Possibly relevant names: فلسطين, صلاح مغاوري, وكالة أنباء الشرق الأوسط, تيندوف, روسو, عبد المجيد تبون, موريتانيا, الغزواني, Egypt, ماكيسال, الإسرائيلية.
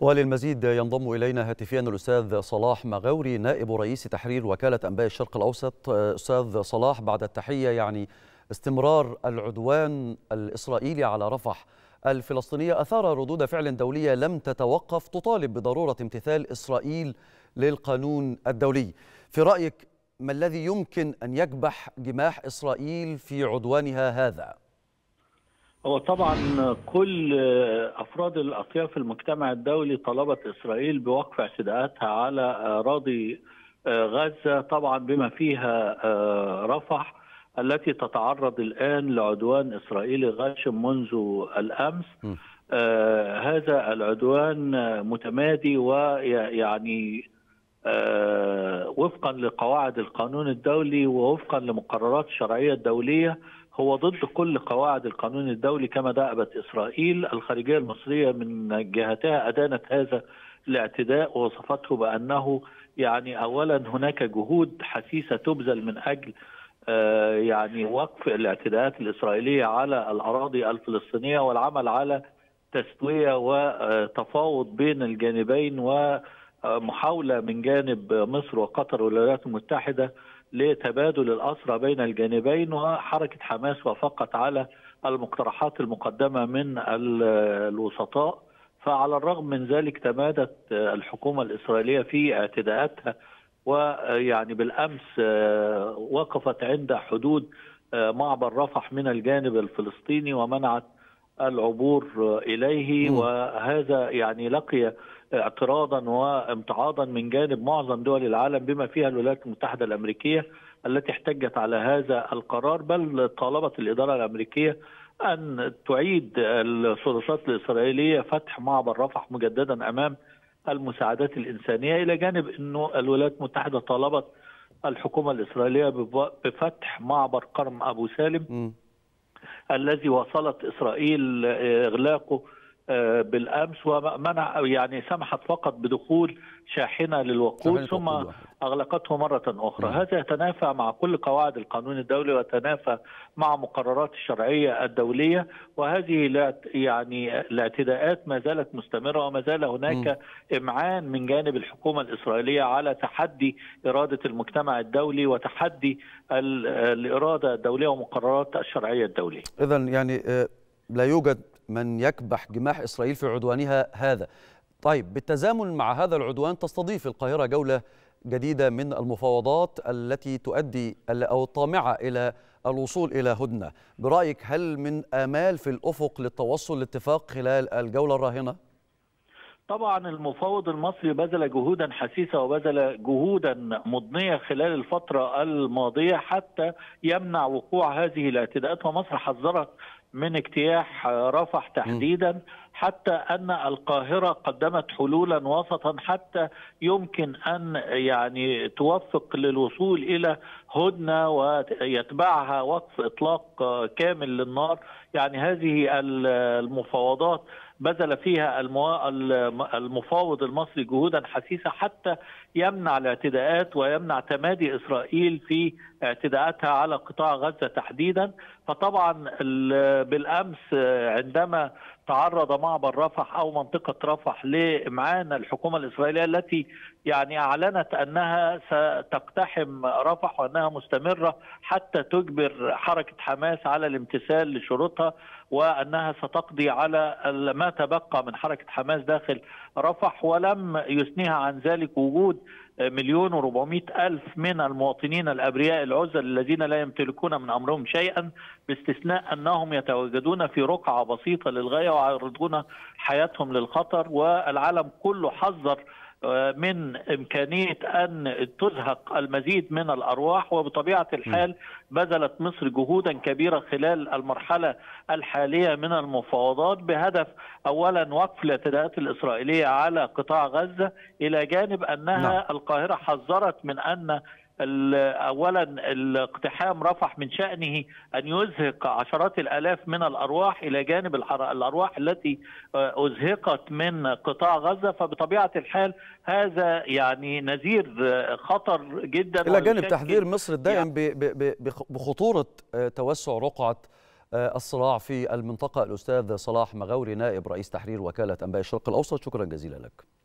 وللمزيد ينضم إلينا هاتفيا الأستاذ صلاح مغاوري نائب رئيس تحرير وكالة أنباء الشرق الأوسط. أستاذ صلاح، بعد التحية، يعني استمرار العدوان الإسرائيلي على رفح الفلسطينية أثار ردود فعل دولية لم تتوقف تطالب بضرورة امتثال إسرائيل للقانون الدولي. في رأيك، ما الذي يمكن أن يكبح جماح إسرائيل في عدوانها هذا؟ هو طبعا كل أفراد الأطياف في المجتمع الدولي طلبت إسرائيل بوقف اعتداءاتها على أراضي غزة، طبعا بما فيها رفح التي تتعرض الآن لعدوان إسرائيلي غاشم منذ الأمس. هذا العدوان متمادي، ويعني وفقا لقواعد القانون الدولي ووفقا لمقررات الشرعية الدولية هو ضد كل قواعد القانون الدولي كما دأبت إسرائيل. الخارجية المصرية من جهتها أدانت هذا الاعتداء ووصفته بأنه يعني أولا هناك جهود حثيثة تبذل من أجل يعني وقف الاعتداءات الإسرائيلية على الأراضي الفلسطينية والعمل على تسوية وتفاوض بين الجانبين، ومحاولة من جانب مصر وقطر والولايات المتحدة لتبادل الأسرى بين الجانبين. وحركة حماس وافقت على المقترحات المقدمة من الوسطاء، فعلى الرغم من ذلك تمادت الحكومة الإسرائيلية في اعتداءاتها، ويعني بالأمس وقفت عند حدود معبر رفح من الجانب الفلسطيني ومنعت العبور إليه. وهذا يعني لقي اعتراضا وامتعاضا من جانب معظم دول العالم بما فيها الولايات المتحدة الأمريكية التي احتجت على هذا القرار، بل طالبت الإدارة الأمريكية أن تعيد السلطات الإسرائيلية فتح معبر رفح مجددا أمام المساعدات الإنسانية، إلى جانب أنه الولايات المتحدة طالبت الحكومة الإسرائيلية بفتح معبر كرم أبو سالم الذي وصلت إسرائيل إغلاقه بالأمس، ومنع يعني سمحت فقط بدخول شاحنة للوقود ثم أغلقته مرة أخرى. هذا يتنافى مع كل قواعد القانون الدولي ويتنافى مع مقررات الشرعية الدولية، وهذه يعني الاعتداءات ما زالت مستمرة، وما زال هناك إمعان من جانب الحكومة الإسرائيلية على تحدي إرادة المجتمع الدولي وتحدي الإرادة الدولية ومقررات الشرعية الدولية. إذن يعني لا يوجد من يكبح جماح إسرائيل في عدوانها هذا. طيب، بالتزامن مع هذا العدوان تستضيف القاهرة جولة جديدة من المفاوضات التي تؤدي أو طامعة إلى الوصول إلى هدنة. برأيك، هل من آمال في الأفق للتوصل لاتفاق خلال الجولة الراهنة؟ طبعا المفاوض المصري بذل جهودا حثيثة وبذل جهودا مضنية خلال الفترة الماضية حتى يمنع وقوع هذه الاعتداءات، ومصر حذرت من اجتياح رفح تحديدا، حتى أن القاهرة قدمت حلولا وسطا حتى يمكن أن يعني توفق للوصول إلى هدنة ويتبعها وقف إطلاق كامل للنار. يعني هذه المفاوضات بذل فيها المفاوض المصري جهودا حثيثة حتى يمنع الاعتداءات ويمنع تمادي إسرائيل في اعتداءاتها على قطاع غزة تحديدا. فطبعا بالأمس عندما تعرض معبر رفح أو منطقة رفح لإمعان الحكومة الإسرائيلية التي يعني أعلنت أنها ستقتحم رفح وأنها مستمرة حتى تجبر حركة حماس على الامتثال لشروطها، وأنها ستقضي على ما تبقى من حركة حماس داخل رفح، ولم يثنيها عن ذلك وجود 1,400,000 من المواطنين الأبرياء العزل الذين لا يمتلكون من أمرهم شيئا، باستثناء أنهم يتواجدون في رقعة بسيطة للغاية ويعرضون حياتهم للخطر. والعالم كله حذر من إمكانية أن تزهق المزيد من الأرواح، وبطبيعة الحال بذلت مصر جهودا كبيرة خلال المرحلة الحالية من المفاوضات بهدف أولا وقف الاعتداءات الإسرائيلية على قطاع غزة، إلى جانب أنها القاهرة حذرت من أن أولا الاقتحام رفح من شأنه أن يزهق عشرات الآلاف من الأرواح، إلى جانب الأرواح التي أزهقت من قطاع غزة. فبطبيعة الحال هذا يعني نذير خطر جدا، إلى جانب تحذير مصر الدائم بخطورة توسع رقعة الصراع في المنطقة الأستاذ صلاح مغاوري، نائب رئيس تحرير وكالة أنباء الشرق الأوسط. شكرا جزيلا لك.